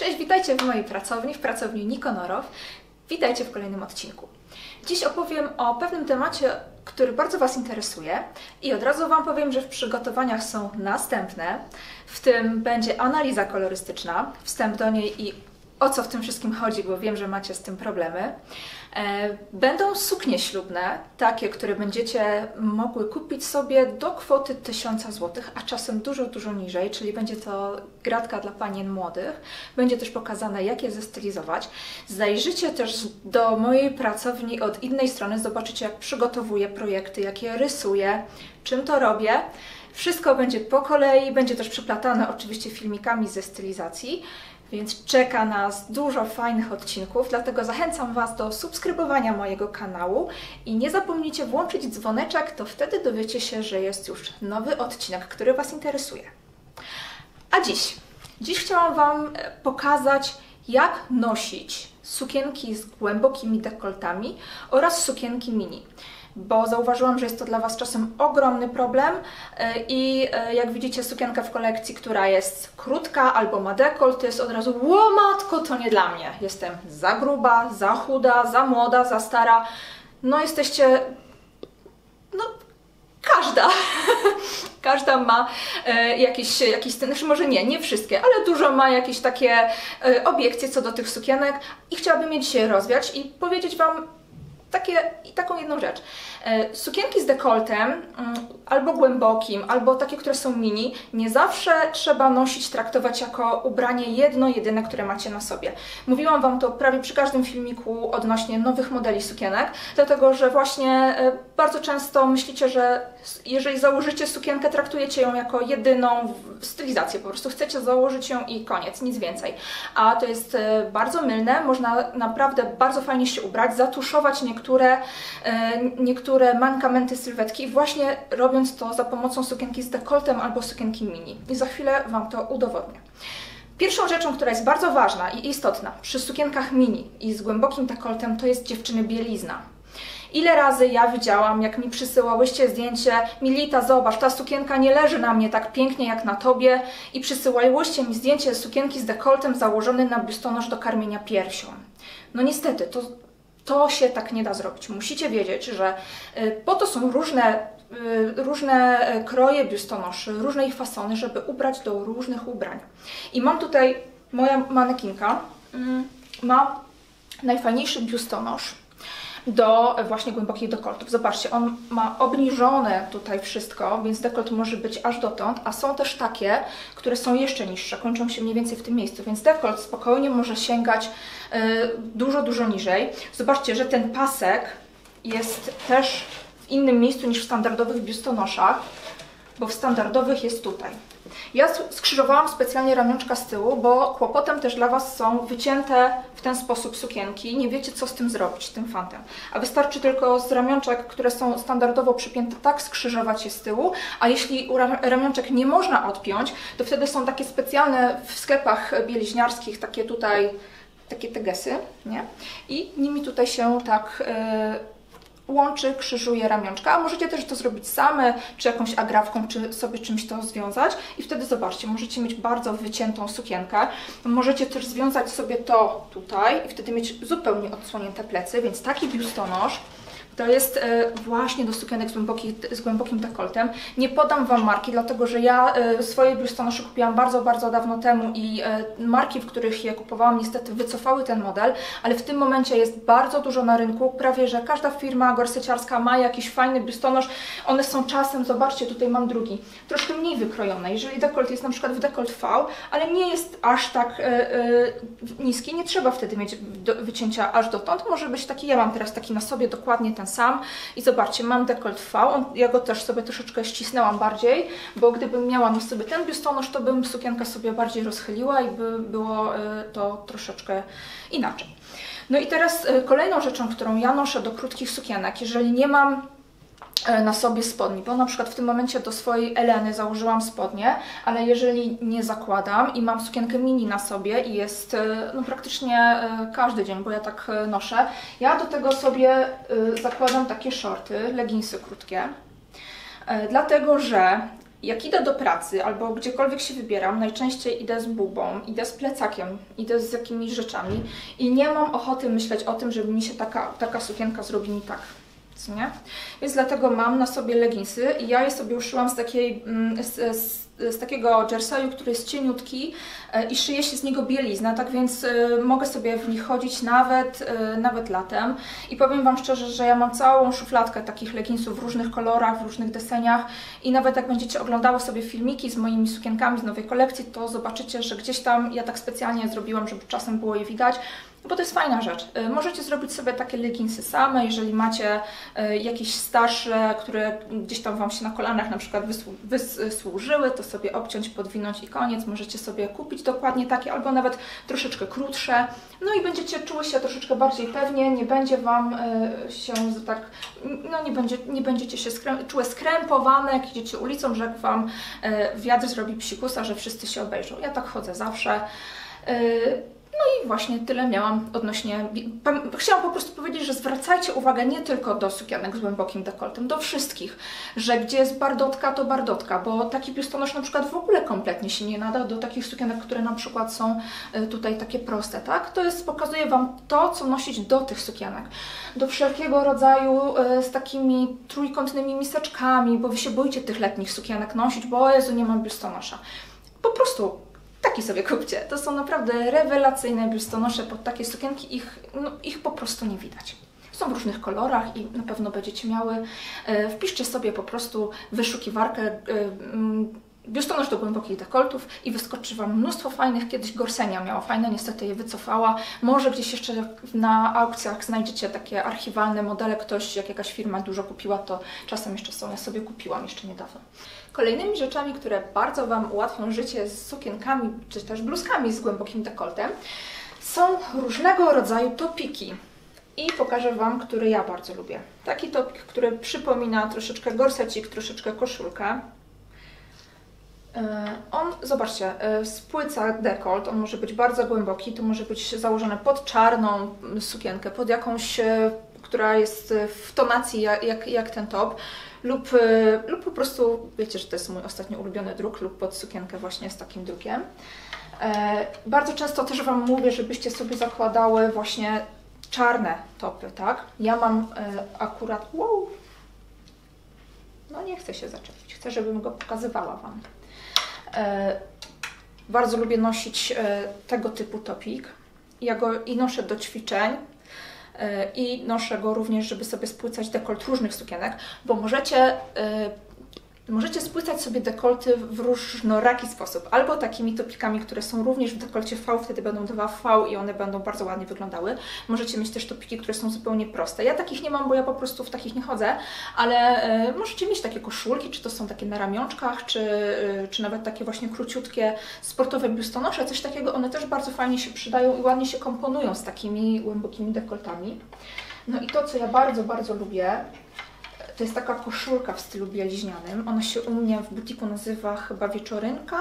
Cześć, witajcie w mojej pracowni, w pracowni Nikonorov. Witajcie w kolejnym odcinku. Dziś opowiem o pewnym temacie, który bardzo Was interesuje i od razu Wam powiem, że w przygotowaniach są następne, w tym będzie analiza kolorystyczna, wstęp do niej i o co w tym wszystkim chodzi, bo wiem, że macie z tym problemy. Będą suknie ślubne, takie, które będziecie mogły kupić sobie do kwoty 1000 zł, a czasem dużo, dużo niżej, czyli będzie to gratka dla panien młodych. Będzie też pokazane, jak je zestylizować. Zajrzyjcie też do mojej pracowni od innej strony, zobaczycie, jak przygotowuję projekty, jak je rysuję, czym to robię. Wszystko będzie po kolei, będzie też przeplatane oczywiście filmikami ze stylizacji. Więc czeka nas dużo fajnych odcinków, dlatego zachęcam Was do subskrybowania mojego kanału i nie zapomnijcie włączyć dzwoneczek, to wtedy dowiecie się, że jest już nowy odcinek, który Was interesuje. A dziś chciałam Wam pokazać, jak nosić sukienki z głębokimi dekoltami oraz sukienki mini, bo zauważyłam, że jest to dla Was czasem ogromny problem i jak widzicie, sukienka w kolekcji, która jest krótka albo ma dekolt, to jest od razu: ło matko, to nie dla mnie, jestem za gruba, za chuda, za młoda, za stara. No jesteście... no każda każda ma jakieś, znaczy może nie wszystkie, ale dużo ma jakieś takie obiekcje co do tych sukienek i chciałabym je dzisiaj rozwiać i powiedzieć Wam taką jedną rzecz. Sukienki z dekoltem, albo głębokim, albo takie, które są mini, nie zawsze trzeba traktować jako ubranie jedyne, które macie na sobie. Mówiłam Wam to prawie przy każdym filmiku odnośnie nowych modeli sukienek, dlatego że właśnie bardzo często myślicie, że jeżeli założycie sukienkę, traktujecie ją jako jedyną stylizację, po prostu chcecie założyć ją i koniec, nic więcej. A to jest bardzo mylne, można naprawdę bardzo fajnie się ubrać, zatuszować niektóre mankamenty sylwetki właśnie robiąc to za pomocą sukienki z dekoltem albo sukienki mini. I za chwilę Wam to udowodnię. Pierwszą rzeczą, która jest bardzo ważna i istotna przy sukienkach mini i z głębokim dekoltem, to jest, dziewczyny, bielizna. Ile razy ja widziałam, jak mi przysyłałyście zdjęcie: Milita, zobacz, ta sukienka nie leży na mnie tak pięknie jak na Tobie, i przysyłałyście mi zdjęcie sukienki z dekoltem założony na biustonosz do karmienia piersią. No niestety, to się tak nie da zrobić. Musicie wiedzieć, że po to są różne kroje biustonoszy, różne ich fasony, żeby ubrać do różnych ubrań. I mam tutaj, moja manekinka ma najfajniejszy biustonosz do właśnie głębokich dekoltów. Zobaczcie, on ma obniżone tutaj wszystko, więc dekolt może być aż dotąd, a są też takie, które są jeszcze niższe, kończą się mniej więcej w tym miejscu, więc dekolt spokojnie może sięgać dużo, dużo niżej. Zobaczcie, że ten pasek jest też w innym miejscu niż w standardowych biustonoszach, bo w standardowych jest tutaj. Ja skrzyżowałam specjalnie ramionczka z tyłu, bo kłopotem też dla Was są wycięte w ten sposób sukienki. Nie wiecie, co z tym zrobić, tym fantem. A wystarczy tylko z ramionczek, które są standardowo przypięte, tak skrzyżować je z tyłu. A jeśli ramionczek nie można odpiąć, to wtedy są takie specjalne w sklepach bieliźniarskich, takie tutaj, takie tegesy, nie? I nimi tutaj się tak... łączy, krzyżuje ramionczka, a możecie też to zrobić same, czy jakąś agrafką, czy sobie czymś to związać i wtedy zobaczcie, możecie mieć bardzo wyciętą sukienkę, możecie też związać sobie to tutaj i wtedy mieć zupełnie odsłonięte plecy, więc taki biustonosz to jest właśnie do sukienek z głębokim dekoltem. Nie podam Wam marki, dlatego że ja swoje biustonosze kupiłam bardzo, bardzo dawno temu i marki, w których je kupowałam, niestety wycofały ten model, ale w tym momencie jest bardzo dużo na rynku. Prawie że każda firma gorseciarska ma jakiś fajny biustonosz. One są czasem, zobaczcie, tutaj mam drugi, troszkę mniej wykrojone. Jeżeli dekolt jest na przykład w dekolt V, ale nie jest aż tak niski, nie trzeba wtedy mieć wycięcia aż dotąd. Może być taki, ja mam teraz taki na sobie, dokładnie ten sam. I zobaczcie, mam dekolt V, ja go też sobie troszeczkę ścisnęłam bardziej, bo gdybym miała na sobie ten biustonosz, to bym sukienkę sobie bardziej rozchyliła i by było to troszeczkę inaczej. No i teraz kolejną rzeczą, którą ja noszę do krótkich sukienek, jeżeli nie mam na sobie spodni, bo na przykład w tym momencie do swojej Eleny założyłam spodnie, ale jeżeli nie zakładam i mam sukienkę mini na sobie i jest no, praktycznie każdy dzień, bo ja tak noszę, ja do tego sobie zakładam takie shorty, leginsy krótkie, dlatego że Jak idę do pracy albo gdziekolwiek się wybieram, najczęściej idę z bubą, idę z plecakiem, idę z jakimiś rzeczami i nie mam ochoty myśleć o tym, żeby mi się taka sukienka zrobi mi tak, co nie? Więc dlatego mam na sobie leginsy i ja je sobie uszyłam z takiego jerseyu, który jest cieniutki i szyje się z niego bielizna, tak więc mogę sobie w nich chodzić nawet latem. I powiem Wam szczerze, że ja mam całą szufladkę takich leginsów w różnych kolorach, w różnych deseniach i nawet jak będziecie oglądały sobie filmiki z moimi sukienkami z nowej kolekcji, to zobaczycie, że gdzieś tam ja tak specjalnie zrobiłam, żeby czasem było je widać, bo to jest fajna rzecz. Możecie zrobić sobie takie leginsy same, jeżeli macie jakieś starsze, które gdzieś tam Wam się na kolanach na przykład wysłużyły, to sobie obciąć, podwinąć i koniec. Możecie sobie kupić dokładnie takie, albo nawet troszeczkę krótsze. No i będziecie czuły się troszeczkę bardziej pewnie, nie będzie Wam się tak, no nie będziecie się czuły skrępowane, jak idziecie ulicą, że jak Wam wiatr zrobi psikusa, że wszyscy się obejrzą. Ja tak chodzę zawsze. No i właśnie tyle miałam odnośnie... Chciałam po prostu powiedzieć, że zwracajcie uwagę nie tylko do sukienek z głębokim dekoltem, do wszystkich, że gdzie jest bardotka, to bardotka, bo taki biustonosz na przykład w ogóle kompletnie się nie nada do takich sukienek, które na przykład są tutaj takie proste, tak? To jest, pokazuje Wam to, co nosić do tych sukienek, do wszelkiego rodzaju z takimi trójkątnymi miseczkami, bo Wy się boicie tych letnich sukienek nosić, bo o Jezu, nie mam biustonosza. Po prostu... Taki sobie kupcie. To są naprawdę rewelacyjne biustonosze pod takie sukienki. Ich po prostu nie widać. Są w różnych kolorach i na pewno będziecie miały. Wpiszcie sobie po prostu wyszukiwarkę biustonosz do głębokich dekoltów i wyskoczy Wam mnóstwo fajnych. Kiedyś Gorsenia miała fajne, niestety je wycofała. Może gdzieś jeszcze na aukcjach znajdziecie takie archiwalne modele. Ktoś, jak jakaś firma dużo kupiła, to czasem jeszcze są. Ja sobie kupiłam jeszcze niedawno. Kolejnymi rzeczami, które bardzo Wam ułatwią życie z sukienkami czy też bluzkami z głębokim dekoltem, są różnego rodzaju topiki. I pokażę Wam, który ja bardzo lubię. Taki topik, który przypomina troszeczkę gorsecik, troszeczkę koszulkę. On, zobaczcie, spłyca dekolt, on może być bardzo głęboki, to może być założone pod czarną sukienkę, pod jakąś, która jest w tonacji jak ten top, lub po prostu, wiecie, że to jest mój ostatnio ulubiony druk, lub pod sukienkę właśnie z takim drukiem. Bardzo często też Wam mówię, żebyście sobie zakładały właśnie czarne topy, tak? Ja mam akurat... Wow! No nie chcę się zaczepić, chcę, żebym go pokazywała Wam. Bardzo lubię nosić tego typu topik. Ja go i noszę do ćwiczeń i noszę go również, żeby sobie spłycać dekolt różnych sukienek, bo możecie spłycać sobie dekolty w różnoraki sposób. Albo takimi topikami, które są również w dekolcie V, wtedy będą 2V i one będą bardzo ładnie wyglądały. Możecie mieć też topiki, które są zupełnie proste. Ja takich nie mam, bo ja po prostu w takich nie chodzę, ale możecie mieć takie koszulki, czy to są takie na ramionczkach, czy nawet takie właśnie króciutkie sportowe biustonosze, coś takiego. One też bardzo fajnie się przydają i ładnie się komponują z takimi głębokimi dekoltami. No i to, co ja bardzo, bardzo lubię, to jest taka koszulka w stylu bieliźnianym. Ona się u mnie w butiku nazywa chyba wieczorynka,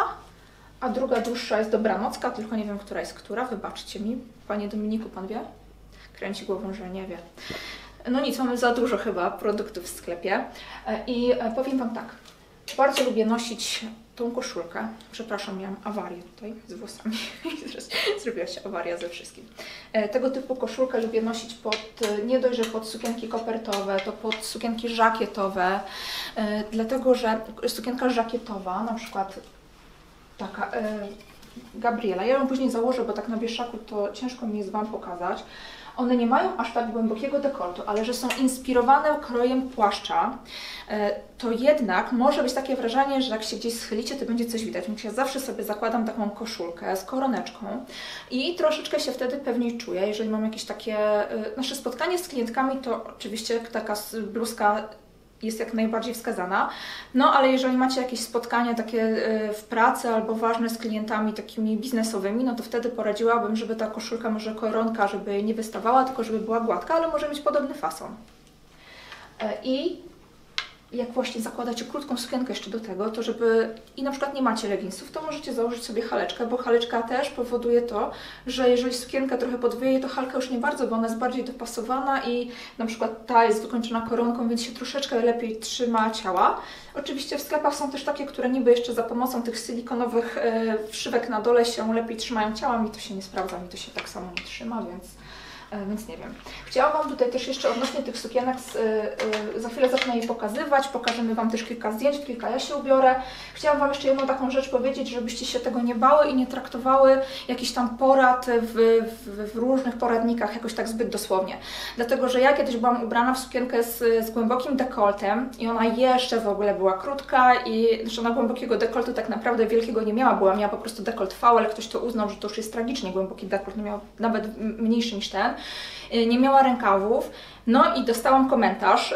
a druga dłuższa jest dobranocka, tylko nie wiem, która jest która. Wybaczcie mi, Panie Dominiku, Pan wie? Kręci głową, że nie wie. No nic, mamy za dużo chyba produktów w sklepie. I powiem Wam tak, bardzo lubię nosić tą koszulkę. Przepraszam, miałam awarię tutaj z włosami. Zrobiła się awaria ze wszystkim. Tego typu koszulkę lubię nosić nie dość, że pod sukienki kopertowe, to pod sukienki żakietowe, dlatego, że sukienka żakietowa, na przykład taka Gabriela, ja ją później założę, bo tak na wieszaku to ciężko mi jest Wam pokazać. One nie mają aż tak głębokiego dekoltu, ale że są inspirowane krojem płaszcza, to jednak może być takie wrażenie, że jak się gdzieś schylicie, to będzie coś widać. Więc ja zawsze sobie zakładam taką koszulkę z koroneczką i troszeczkę się wtedy pewniej czuję. Jeżeli mam jakieś takie nasze spotkanie z klientkami, to oczywiście taka bluzka jest jak najbardziej wskazana. No ale jeżeli macie jakieś spotkania takie w pracy albo ważne z klientami takimi biznesowymi, no to wtedy poradziłabym, żeby ta koszulka, może koronka, żeby nie wystawała, tylko żeby była gładka, ale może mieć podobny fason. I jak właśnie zakładacie krótką sukienkę jeszcze do tego, to żeby i na przykład nie macie leginsów, to możecie założyć sobie haleczkę, bo haleczka też powoduje to, że jeżeli sukienka trochę podwieje, to halka już nie bardzo, bo ona jest bardziej dopasowana i na przykład ta jest wykończona koronką, więc się troszeczkę lepiej trzyma ciała. Oczywiście w sklepach są też takie, które niby jeszcze za pomocą tych silikonowych wszywek na dole się lepiej trzymają ciała. Mi to się nie sprawdza, mi to się tak samo nie trzyma, więc nie wiem. Chciałam Wam tutaj też jeszcze odnośnie tych sukienek, za chwilę zacznę je pokazywać, pokażemy Wam też kilka zdjęć, kilka ja się ubiorę. Chciałam Wam jeszcze jedną taką rzecz powiedzieć, żebyście się tego nie bały i nie traktowały jakichś tam porad w różnych poradnikach jakoś tak zbyt dosłownie. Dlatego, że ja kiedyś byłam ubrana w sukienkę z głębokim dekoltem i ona jeszcze w ogóle była krótka i zresztą na głębokiego dekoltu tak naprawdę wielkiego nie miała, była miała po prostu dekolt V, ale ktoś to uznał, że to już jest tragicznie głęboki dekolt, no miał nawet mniejszy niż ten. Nie miała rękawów, no i dostałam komentarz,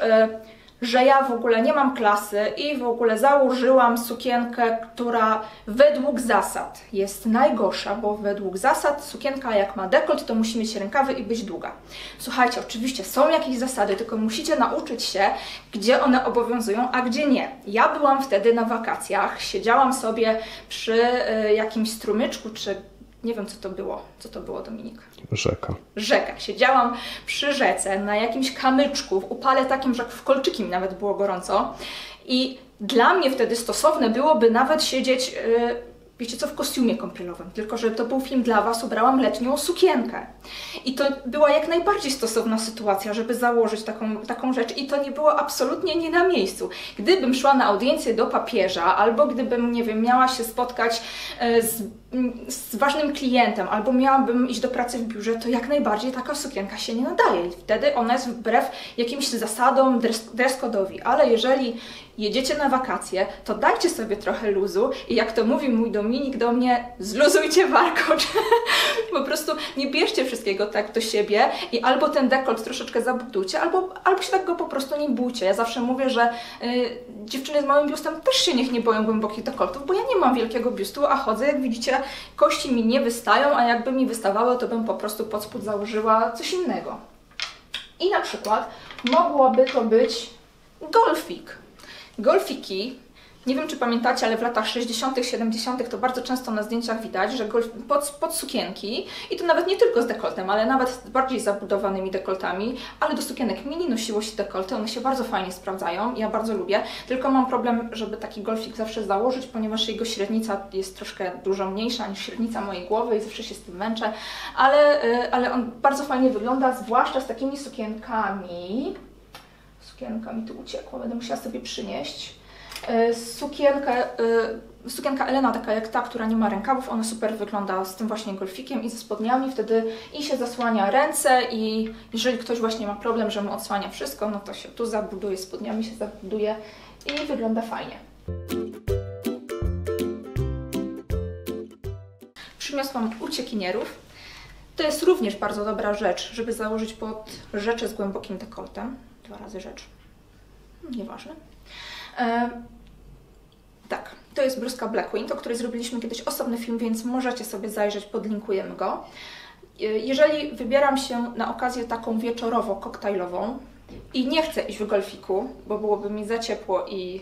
że ja w ogóle nie mam klasy i w ogóle założyłam sukienkę, która według zasad jest najgorsza, bo według zasad sukienka jak ma dekolt, to musi mieć rękawy i być długa. Słuchajcie, oczywiście są jakieś zasady, tylko musicie nauczyć się, gdzie one obowiązują, a gdzie nie. Ja byłam wtedy na wakacjach, siedziałam sobie przy jakimś strumyczku, czy nie wiem, co to było, Dominik? Rzeka. Rzeka. Siedziałam przy rzece, na jakimś kamyczku, w upale takim, że w kolczyki mi nawet było gorąco. I dla mnie wtedy stosowne byłoby nawet siedzieć, wiecie co, w kostiumie kąpielowym. Tylko, żeby to był film dla Was, ubrałam letnią sukienkę. I to była jak najbardziej stosowna sytuacja, żeby założyć taką rzecz. I to nie było absolutnie nie na miejscu. Gdybym szła na audiencję do papieża, albo gdybym, nie wiem, miała się spotkać z ważnym klientem, albo miałabym iść do pracy w biurze, to jak najbardziej taka sukienka się nie nadaje. Wtedy ona jest wbrew jakimś zasadom, dress code'owi. Ale jeżeli jedziecie na wakacje, to dajcie sobie trochę luzu i jak to mówi mój Dominik do mnie, zluzujcie warkocz. Po prostu nie bierzcie wszystkiego tak do siebie i albo ten dekolt troszeczkę zabudujcie, albo się tak go po prostu nie bójcie. Ja zawsze mówię, że dziewczyny z małym biustem też się niech nie boją głębokich dekoltów, bo ja nie mam wielkiego biustu, a chodzę, jak widzicie, kości mi nie wystają, a jakby mi wystawały, to bym po prostu pod spód założyła coś innego. I na przykład mogłoby to być golfik. Golfiki, nie wiem czy pamiętacie, ale w latach 60., 70. to bardzo często na zdjęciach widać, że pod sukienki, i to nawet nie tylko z dekoltem, ale nawet z bardziej zabudowanymi dekoltami, ale do sukienek mini nosiło się dekolty, one się bardzo fajnie sprawdzają, ja bardzo lubię, tylko mam problem, żeby taki golfik zawsze założyć, ponieważ jego średnica jest troszkę dużo mniejsza niż średnica mojej głowy i zawsze się z tym męczę, ale on bardzo fajnie wygląda, zwłaszcza z takimi sukienkami. Sukienka mi tu uciekła, będę musiała sobie przynieść. Sukienka Elena, taka jak ta, która nie ma rękawów, ona super wygląda z tym właśnie golfikiem i ze spodniami, wtedy i się zasłania ręce i jeżeli ktoś właśnie ma problem, że mu odsłania wszystko, no to się tu zabuduje, spodniami się zabuduje i wygląda fajnie. Przyniosłam uciekinierów. To jest również bardzo dobra rzecz, żeby założyć pod rzeczy z głębokim dekoltem. 2 razy rzecz. Nieważne. Tak, to jest bluzka Blackwing, o której zrobiliśmy kiedyś osobny film, więc możecie sobie zajrzeć, podlinkujemy go. Jeżeli wybieram się na okazję taką wieczorowo-koktajlową i nie chcę iść w golfiku, bo byłoby mi za ciepło i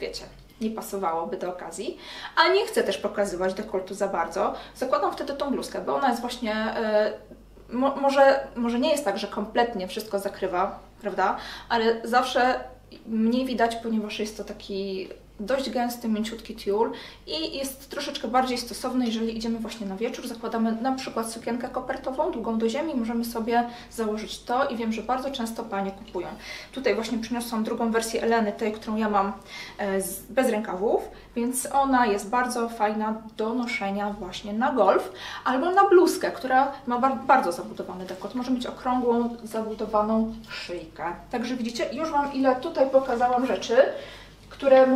wiecie, nie pasowałoby do okazji, a nie chcę też pokazywać dekoltu za bardzo, zakładam wtedy tą bluzkę, bo ona jest właśnie... Może nie jest tak, że kompletnie wszystko zakrywa, prawda? Ale zawsze mniej widać, ponieważ jest to taki dość gęsty, mięciutki tiul i jest troszeczkę bardziej stosowny, jeżeli idziemy właśnie na wieczór, zakładamy na przykład sukienkę kopertową, długą do ziemi, możemy sobie założyć to i wiem, że bardzo często panie kupują. Tutaj właśnie przyniosłam drugą wersję Eleny, tej, którą ja mam bez rękawów, więc ona jest bardzo fajna do noszenia właśnie na golf albo na bluzkę, która ma bardzo zabudowany dekolt, może mieć okrągłą, zabudowaną szyjkę. Także widzicie, już Wam ile tutaj pokazałam rzeczy, które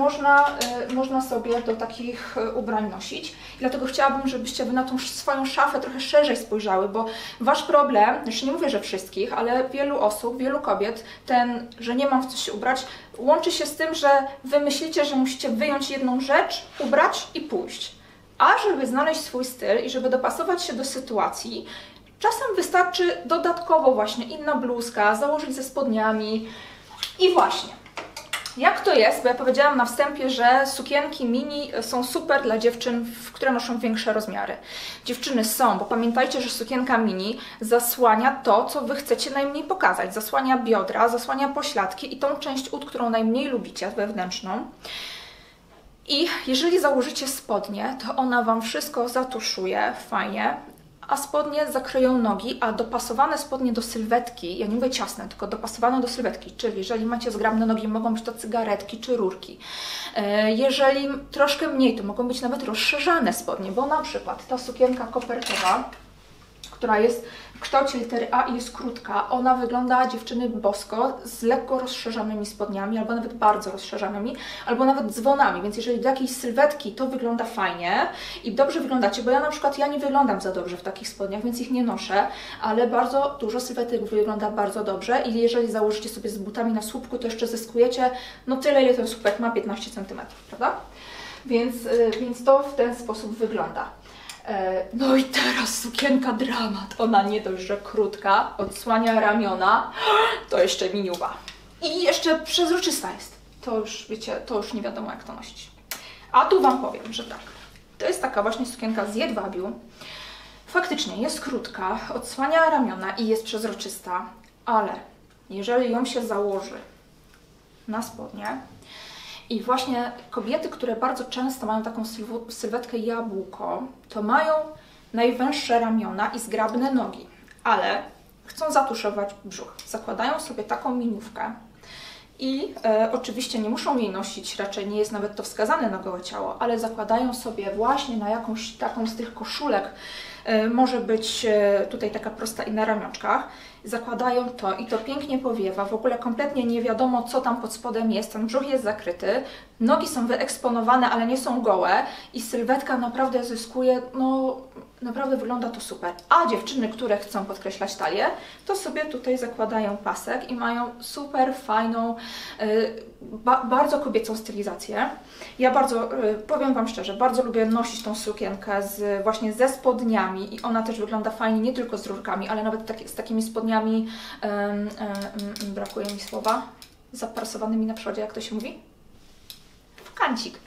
można sobie do takich ubrań nosić. Dlatego chciałabym, żebyście Wy na tą swoją szafę trochę szerzej spojrzały, bo Wasz problem, znaczy nie mówię, że wszystkich, ale wielu osób, wielu kobiet, ten, że nie mam w co się ubrać, łączy się z tym, że Wy myślicie, że musicie wyjąć jedną rzecz, ubrać i pójść. A żeby znaleźć swój styl i żeby dopasować się do sytuacji, czasem wystarczy dodatkowo właśnie inna bluzka, założyć ze spodniami i właśnie. Jak to jest, bo ja powiedziałam na wstępie, że sukienki mini są super dla dziewczyn, które noszą większe rozmiary. Dziewczyny są, bo pamiętajcie, że sukienka mini zasłania to, co Wy chcecie najmniej pokazać. Zasłania biodra, zasłania pośladki i tą część ud, którą najmniej lubicie, wewnętrzną. I jeżeli założycie spodnie, to ona Wam wszystko zatuszuje fajnie, a spodnie zakryją nogi, a dopasowane spodnie do sylwetki, ja nie mówię ciasne, tylko dopasowane do sylwetki, czyli jeżeli macie zgrabne nogi, mogą być to cygaretki czy rurki. Jeżeli troszkę mniej, to mogą być nawet rozszerzane spodnie, bo na przykład ta sukienka kopertowa, która jest w kształcie litery A i jest krótka, ona wygląda, dziewczyny, bosko, z lekko rozszerzanymi spodniami, albo nawet bardzo rozszerzanymi, albo nawet dzwonami, więc jeżeli do jakiejś sylwetki, to wygląda fajnie i dobrze wyglądacie, bo ja na przykład, ja nie wyglądam za dobrze w takich spodniach, więc ich nie noszę, ale bardzo dużo sylwetek wygląda bardzo dobrze i jeżeli założycie sobie z butami na słupku, to jeszcze zyskujecie, no tyle, ile ten słupek ma, 15 cm, prawda? Więc to w ten sposób wygląda. No i teraz sukienka dramat, ona nie dość, że krótka, odsłania ramiona, to jeszcze miniuba. I jeszcze przezroczysta jest, to już wiecie, to już nie wiadomo jak to nosić. A tu Wam powiem, że tak, to jest taka właśnie sukienka z jedwabiu, faktycznie jest krótka, odsłania ramiona i jest przezroczysta, ale jeżeli ją się założy na spodnie, i właśnie kobiety, które bardzo często mają taką sylwetkę jabłko, to mają najwęższe ramiona i zgrabne nogi, ale chcą zatuszować brzuch. Zakładają sobie taką miniówkę i oczywiście nie muszą jej nosić, raczej nie jest nawet to wskazane na gołe ciało, ale zakładają sobie właśnie na jakąś taką z tych koszulek, może być tutaj taka prosta i na ramionczkach, zakładają to i to pięknie powiewa, w ogóle kompletnie nie wiadomo, co tam pod spodem jest, ten brzuch jest zakryty, nogi są wyeksponowane, ale nie są gołe i sylwetka naprawdę zyskuje, no naprawdę wygląda to super. A dziewczyny, które chcą podkreślać talię, to sobie tutaj zakładają pasek i mają super fajną, bardzo kobiecą stylizację. Ja bardzo, powiem Wam szczerze, bardzo lubię nosić tą sukienkę właśnie ze spodniami i ona też wygląda fajnie, nie tylko z rurkami, ale nawet z takimi spodniami, brakuje mi słowa, zaprasowanymi na przodzie, jak to się mówi? W kancik.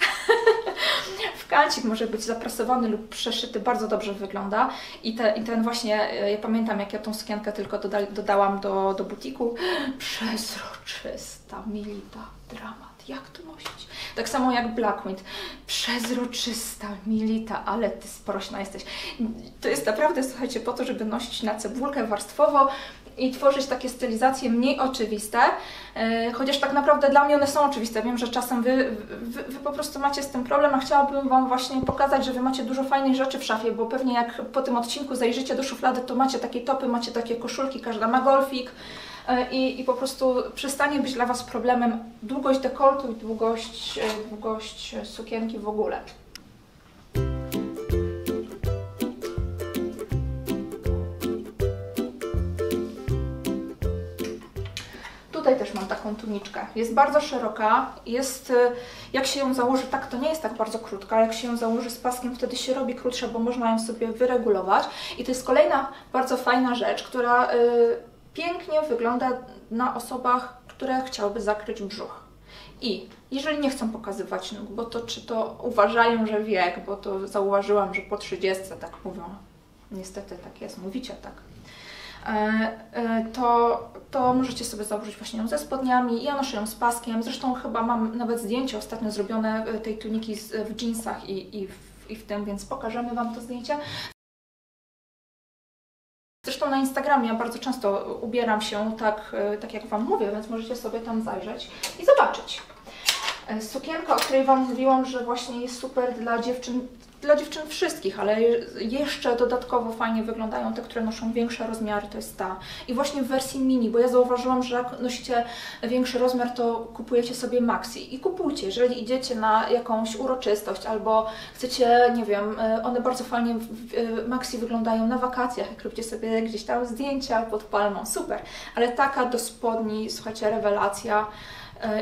W kancik może być zaprasowany lub przeszyty, bardzo dobrze wygląda i ten właśnie, ja pamiętam jak ja tą sukienkę tylko dodałam do butiku, przezroczysta, Milita, dramat, jak to nosić? Tak samo jak Black Wind, przezroczysta, Milita, ale Ty sprośna jesteś. To jest naprawdę, słuchajcie, po to, żeby nosić na cebulkę warstwowo i tworzyć takie stylizacje mniej oczywiste, chociaż tak naprawdę dla mnie one są oczywiste. Wiem, że czasem wy po prostu macie z tym problem, a chciałabym Wam właśnie pokazać, że Wy macie dużo fajnych rzeczy w szafie, bo pewnie jak po tym odcinku zajrzycie do szuflady, to macie takie topy, macie takie koszulki, każda ma golfik i po prostu przestanie być dla Was problemem długość dekoltu i długość sukienki w ogóle. Tutaj też mam taką tuniczkę, jest bardzo szeroka, jest, jak się ją założy tak, to nie jest tak bardzo krótka, jak się ją założy z paskiem, wtedy się robi krótsza, bo można ją sobie wyregulować i to jest kolejna bardzo fajna rzecz, która pięknie wygląda na osobach, które chciałyby zakryć brzuch. I jeżeli nie chcą pokazywać nóg, bo to czy to uważają, że wiek, bo to zauważyłam, że po 30 tak mówią, niestety tak jest, mówicie tak. To możecie sobie założyć właśnie ją ze spodniami, ja noszę ją z paskiem, zresztą chyba mam nawet zdjęcie ostatnio zrobione tej tuniki w dżinsach i w tym, więc pokażemy Wam to zdjęcie. Zresztą na Instagramie ja bardzo często ubieram się tak jak Wam mówię, więc możecie sobie tam zajrzeć i zobaczyć. Sukienka, o której Wam mówiłam, że właśnie jest super dla dziewczyn wszystkich, ale jeszcze dodatkowo fajnie wyglądają te, które noszą większe rozmiary, to jest ta. I właśnie w wersji mini, bo ja zauważyłam, że jak nosicie większy rozmiar, to kupujecie sobie maxi. I kupujcie, jeżeli idziecie na jakąś uroczystość albo chcecie, nie wiem, one bardzo fajnie maxi wyglądają na wakacjach, jak robicie sobie gdzieś tam zdjęcia pod palmą, super. Ale taka do spodni, słuchajcie, rewelacja.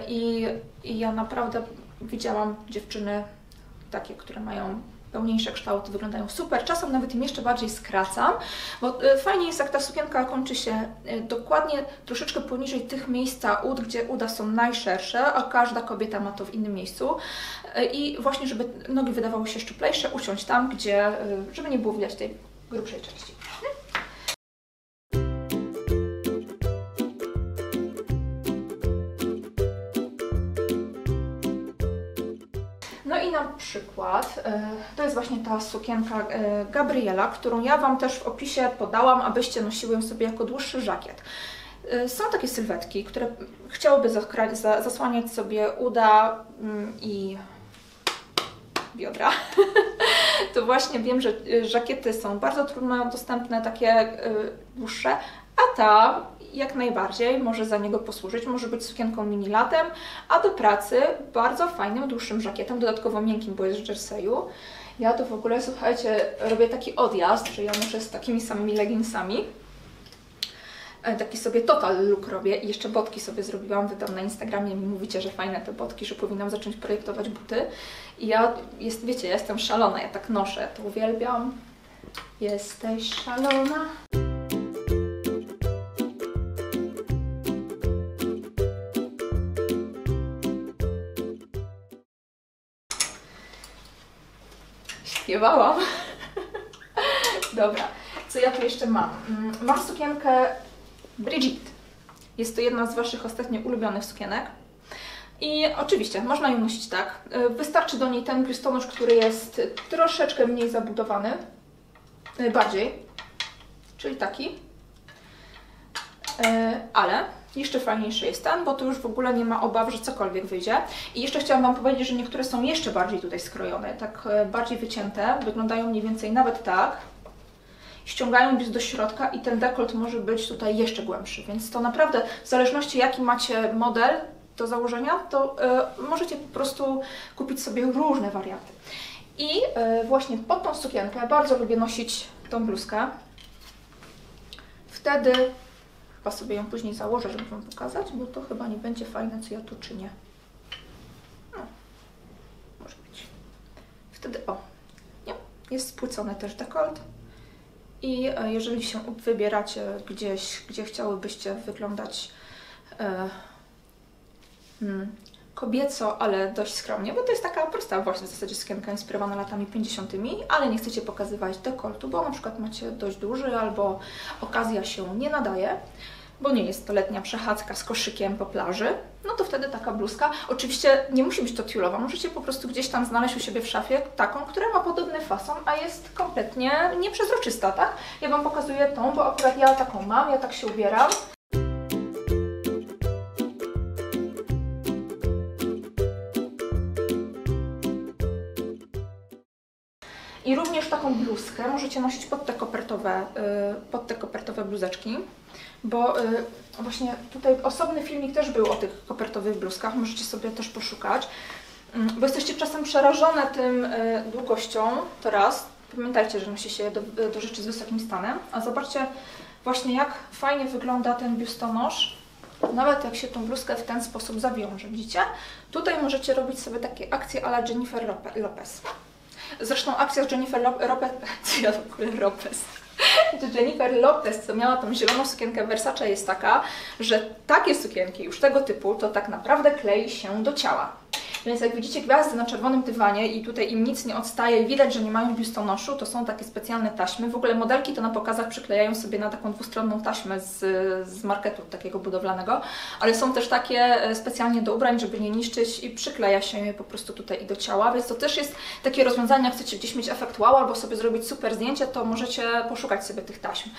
I ja naprawdę widziałam dziewczyny takie, które mają pełniejsze kształty wyglądają super. Czasem nawet im jeszcze bardziej skracam, bo fajnie jest, jak ta sukienka kończy się dokładnie troszeczkę poniżej tych miejsca ud, gdzie uda są najszersze, a każda kobieta ma to w innym miejscu. I właśnie, żeby nogi wydawały się szczuplejsze, usiąść tam, gdzie, żeby nie było widać tej grubszej części. Na przykład, to jest właśnie ta sukienka Gabriela, którą ja Wam też w opisie podałam, abyście nosiły ją sobie jako dłuższy żakiet. Są takie sylwetki, które chciałyby zasłaniać sobie uda i biodra. To właśnie wiem, że żakiety są bardzo trudno dostępne, takie dłuższe, a ta jak najbardziej może za niego posłużyć, może być sukienką mini latem, a do pracy bardzo fajnym, dłuższym żakietem, dodatkowo miękkim, bo jest z jerseyu. Ja to w ogóle, słuchajcie, robię taki odjazd, że ja muszę z takimi samymi leggingsami. Taki sobie total look robię i jeszcze botki sobie zrobiłam, wy tam na Instagramie mi mówicie, że fajne te botki, że powinnam zacząć projektować buty. I ja, wiecie, ja jestem szalona, ja tak noszę, to uwielbiam. Jesteś szalona. Śpiewałam. Dobra, co ja tu jeszcze mam? Mam sukienkę Brigitte. Jest to jedna z Waszych ostatnio ulubionych sukienek. I oczywiście można ją nosić tak. Wystarczy do niej ten biustonosz, który jest troszeczkę mniej zabudowany. Bardziej. Czyli taki. Ale jeszcze fajniejszy jest ten, bo tu już w ogóle nie ma obaw, że cokolwiek wyjdzie. I jeszcze chciałam Wam powiedzieć, że niektóre są jeszcze bardziej tutaj skrojone, tak bardziej wycięte, wyglądają mniej więcej nawet tak. Ściągają biust do środka i ten dekolt może być tutaj jeszcze głębszy, więc to naprawdę w zależności jaki macie model do założenia, to możecie po prostu kupić sobie różne warianty. I właśnie pod tą sukienkę bardzo lubię nosić tą bluzkę. Wtedy chyba sobie ją później założę, żeby Wam pokazać, bo to chyba nie będzie fajne, co ja tu czynię. No, może być. Wtedy, o, nie? Jest spłycony też dekolt. I jeżeli się wybieracie gdzieś, gdzie chciałybyście wyglądać kobieco, ale dość skromnie, bo to jest taka prosta właśnie w zasadzie sukienka inspirowana latami 50, ale nie chcecie pokazywać dekoltu, bo na przykład macie dość duży albo okazja się nie nadaje, bo nie jest to letnia przechadzka z koszykiem po plaży, no to wtedy taka bluzka, oczywiście nie musi być to tiulowa, możecie po prostu gdzieś tam znaleźć u siebie w szafie taką, która ma podobny fason, a jest kompletnie nieprzezroczysta, tak? Ja Wam pokazuję tą, bo akurat ja taką mam, ja tak się ubieram. I również taką bluzkę możecie nosić pod te kopertowe bluzeczki, bo właśnie tutaj osobny filmik też był o tych kopertowych bluzkach, możecie sobie też poszukać, bo jesteście czasem przerażone tym długością, to raz, pamiętajcie, że nosi się do rzeczy z wysokim stanem, a zobaczcie właśnie jak fajnie wygląda ten biustonosz, nawet jak się tą bluzkę w ten sposób zawiąże, widzicie? Tutaj możecie robić sobie takie akcje à la Jennifer Lopez. Zresztą akcja z Jennifer Lopez, co miała tą zieloną sukienkę Versace, jest taka, że takie sukienki już tego typu to tak naprawdę klei się do ciała. Więc jak widzicie gwiazdy na czerwonym dywanie i tutaj im nic nie odstaje i widać, że nie mają biustonoszu, to są takie specjalne taśmy. W ogóle modelki to na pokazach przyklejają sobie na taką dwustronną taśmę z marketu takiego budowlanego, ale są też takie specjalnie do ubrań, żeby nie niszczyć i przykleja się je po prostu tutaj i do ciała, więc to też jest takie rozwiązanie, jak chcecie gdzieś mieć efekt wow albo sobie zrobić super zdjęcie, to możecie poszukać sobie tych taśm.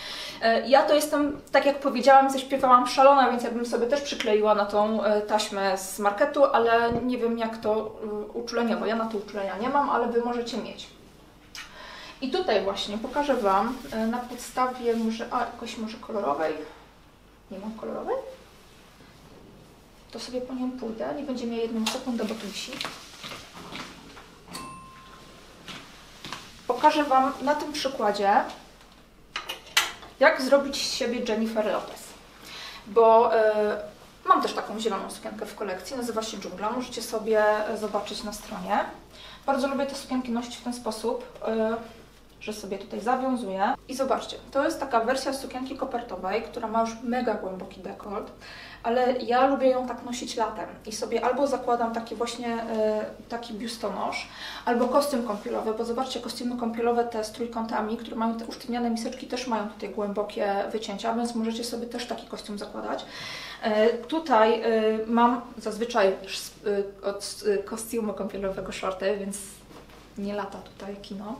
Ja to jestem, tak jak powiedziałam, zaśpiewałam szalona, więc ja bym sobie też przykleiła na tą taśmę z marketu, ale nie wiem jak to uczuleniowo. Ja na to uczulenia nie mam, ale Wy możecie mieć. I tutaj właśnie pokażę Wam na podstawie może, jakoś może kolorowej. Nie mam kolorowej? To sobie po nią pójdę. Nie będzie miała jedną sekundę, bo tu wisi. Pokażę Wam na tym przykładzie, jak zrobić z siebie Jennifer Lopez. Bo mam też taką zieloną sukienkę w kolekcji, nazywa się Dżungla, możecie sobie zobaczyć na stronie. Bardzo lubię te sukienki nosić w ten sposób, że sobie tutaj zawiązuję. I zobaczcie, to jest taka wersja sukienki kopertowej, która ma już mega głęboki dekolt, ale ja lubię ją tak nosić latem i sobie albo zakładam taki właśnie taki biustonosz, albo kostium kąpielowy, bo zobaczcie, kostiumy kąpielowe te z trójkątami, które mają te usztywniane miseczki, też mają tutaj głębokie wycięcia, więc możecie sobie też taki kostium zakładać. Tutaj mam zazwyczaj od kostiumu kąpielowego shorty, więc nie lata tutaj kino.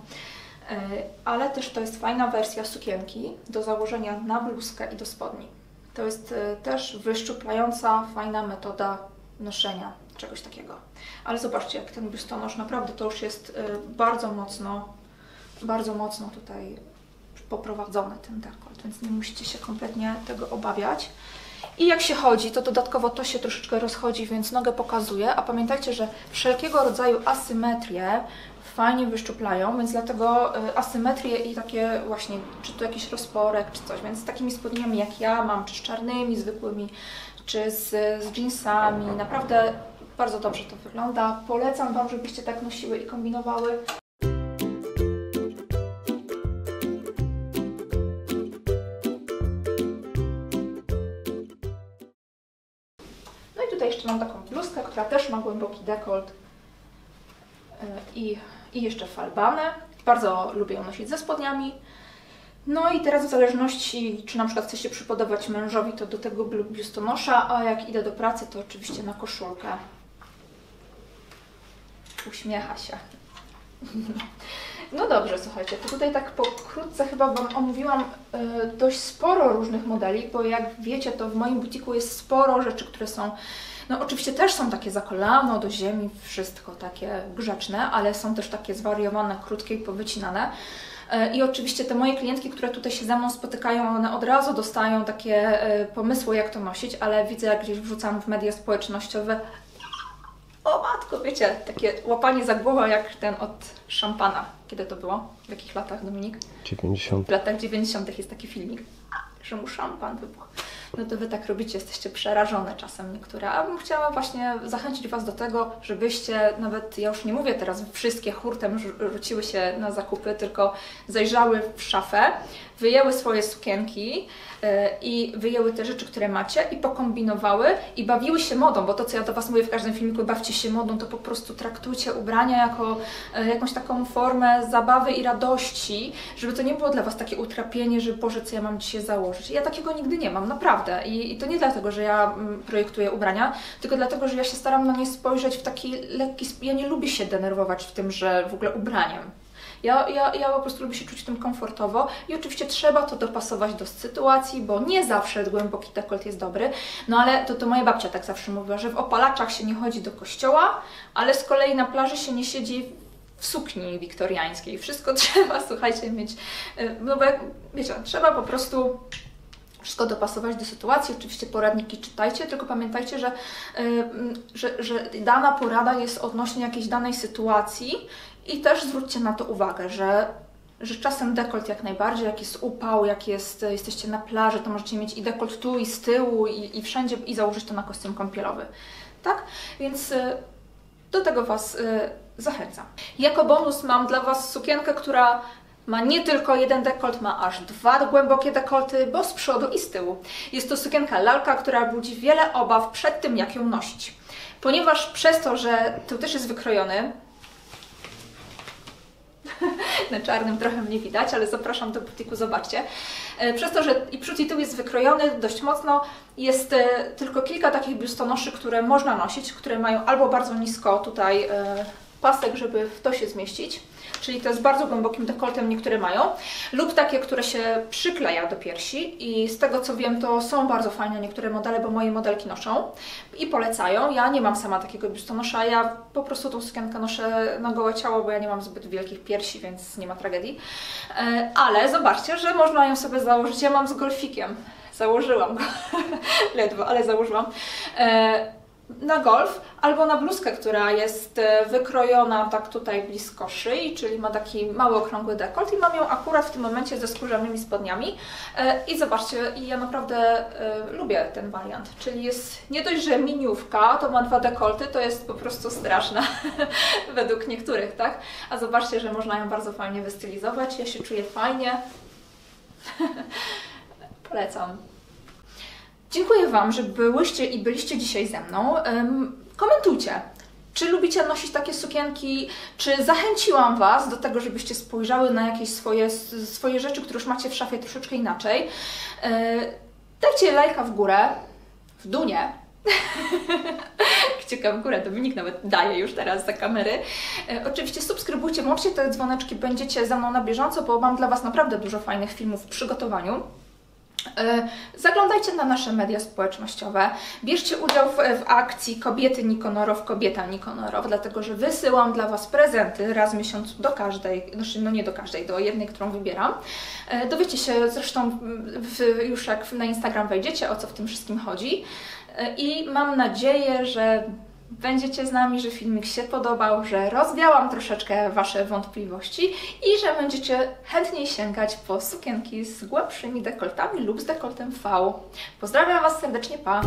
Ale też to jest fajna wersja sukienki do założenia na bluzkę i do spodni. To jest też wyszczuplająca, fajna metoda noszenia czegoś takiego. Ale zobaczcie, jak ten biustonosz naprawdę to już jest bardzo mocno tutaj poprowadzony ten dekolt, więc nie musicie się kompletnie tego obawiać. I jak się chodzi, to dodatkowo to się troszeczkę rozchodzi, więc nogę pokazuje, a pamiętajcie, że wszelkiego rodzaju asymetrie fajnie wyszczuplają, więc dlatego asymetrie i takie właśnie, czy tu jakiś rozporek, czy coś, więc z takimi spodniami jak ja mam, czy z czarnymi, zwykłymi, czy z jeansami, naprawdę bardzo dobrze to wygląda. Polecam Wam, żebyście tak nosiły i kombinowały. No i tutaj jeszcze mam taką bluzkę, która też ma głęboki dekolt i jeszcze falbanę. Bardzo lubię ją nosić ze spodniami. No i teraz w zależności, czy na przykład chcę się przypodobać mężowi, to do tego biustonosza, a jak idę do pracy, to oczywiście na koszulkę. Uśmiecha się. No dobrze, słuchajcie, to tutaj tak pokrótce chyba Wam omówiłam dość sporo różnych modeli, bo jak wiecie, to w moim butiku jest sporo rzeczy, które są, no oczywiście też są takie za kolano, do ziemi, wszystko takie grzeczne, ale są też takie zwariowane, krótkie i powycinane. I oczywiście te moje klientki, które tutaj się ze mną spotykają, one od razu dostają takie pomysły, jak to nosić, ale widzę, jak gdzieś wrzucam w media społecznościowe, o matko, wiecie, takie łapanie za głowę jak ten od szampana. Kiedy to było? W jakich latach, Dominik? 90. W latach 90. jest taki filmik, że mu szampan wybuchł. No to Wy tak robicie, jesteście przerażone czasem niektóre. A bym chciała właśnie zachęcić Was do tego, żebyście nawet, ja już nie mówię teraz, wszystkie hurtem rzuciły się na zakupy, tylko zajrzały w szafę, wyjęły swoje sukienki i wyjęły te rzeczy, które macie i pokombinowały i bawiły się modą, bo to, co ja do Was mówię w każdym filmiku, bawcie się modą, to po prostu traktujcie ubrania jako jakąś taką formę zabawy i radości, żeby to nie było dla Was takie utrapienie, że Boże, co ja mam dzisiaj założyć. Ja takiego nigdy nie mam, naprawdę. I to nie dlatego, że ja projektuję ubrania, tylko dlatego, że ja się staram na nie spojrzeć w taki lekki... Ja nie lubię się denerwować w tym, że w ogóle ubraniem. Ja po prostu lubię się czuć w tym komfortowo i oczywiście trzeba to dopasować do sytuacji, bo nie zawsze głęboki dekolt jest dobry, no ale to moja babcia tak zawsze mówiła, że w opalaczach się nie chodzi do kościoła, ale z kolei na plaży się nie siedzi w sukni wiktoriańskiej. Wszystko trzeba, słuchajcie, mieć... No bo jak, wiecie, trzeba po prostu... Wszystko dopasować do sytuacji, oczywiście poradniki czytajcie, tylko pamiętajcie, że dana porada jest odnośnie jakiejś danej sytuacji i też zwróćcie na to uwagę, że czasem dekolt jak najbardziej, jak jest upał, jak jest, jesteście na plaży, to możecie mieć i dekolt tu, i z tyłu, i wszędzie, i założyć to na kostium kąpielowy, tak? Więc do tego Was zachęcam. Jako bonus mam dla Was sukienkę, która ma nie tylko jeden dekolt, ma aż dwa głębokie dekolty, bo z przodu i z tyłu. Jest to sukienka lalka, która budzi wiele obaw przed tym, jak ją nosić. Ponieważ przez to, że tył też jest wykrojony, na czarnym trochę mnie widać, ale zapraszam do butiku, zobaczcie. Przez to, że i przód i tył jest wykrojony dość mocno, jest tylko kilka takich biustonoszy, które można nosić, które mają albo bardzo nisko tutaj pasek, żeby w to się zmieścić, czyli to z bardzo głębokim dekoltem niektóre mają, lub takie, które się przykleja do piersi i z tego co wiem, to są bardzo fajne niektóre modele, bo moje modelki noszą i polecają. Ja nie mam sama takiego biustonosza, ja po prostu tą sukienkę noszę na gołe ciało, bo ja nie mam zbyt wielkich piersi, więc nie ma tragedii. Ale zobaczcie, że można ją sobie założyć, ja mam z golfikiem, założyłam go ledwo, ale założyłam. na golf, albo na bluzkę, która jest wykrojona tak tutaj blisko szyi, czyli ma taki mały, okrągły dekolt i mam ją akurat w tym momencie ze skórzanymi spodniami. I zobaczcie, ja naprawdę lubię ten wariant, czyli jest nie dość, że miniówka, to ma dwa dekolty, to jest po prostu straszna według niektórych, tak? A zobaczcie, że można ją bardzo fajnie wystylizować, ja się czuję fajnie. Polecam. Dziękuję Wam, że byłyście i byliście dzisiaj ze mną. Komentujcie, czy lubicie nosić takie sukienki, czy zachęciłam Was do tego, żebyście spojrzały na jakieś swoje rzeczy, które już macie w szafie troszeczkę inaczej. Dajcie lajka w górę, w dunię. Kciuka w górę, Dominik nawet daje już teraz za kamery. Oczywiście subskrybujcie, włączcie te dzwoneczki, będziecie ze mną na bieżąco, bo mam dla Was naprawdę dużo fajnych filmów w przygotowaniu. Zaglądajcie na nasze media społecznościowe, bierzcie udział w akcji Kobiety Nikonorów, Kobieta Nikonorów, dlatego że wysyłam dla Was prezenty raz w miesiącu do każdej, znaczy no nie do każdej, do jednej, którą wybieram. Dowiecie się zresztą już jak na Instagram wejdziecie, o co w tym wszystkim chodzi i mam nadzieję, że będziecie z nami, że filmik się podobał, że rozwiałam troszeczkę Wasze wątpliwości i że będziecie chętniej sięgać po sukienki z głębszymi dekoltami lub z dekoltem V. Pozdrawiam Was serdecznie, pa!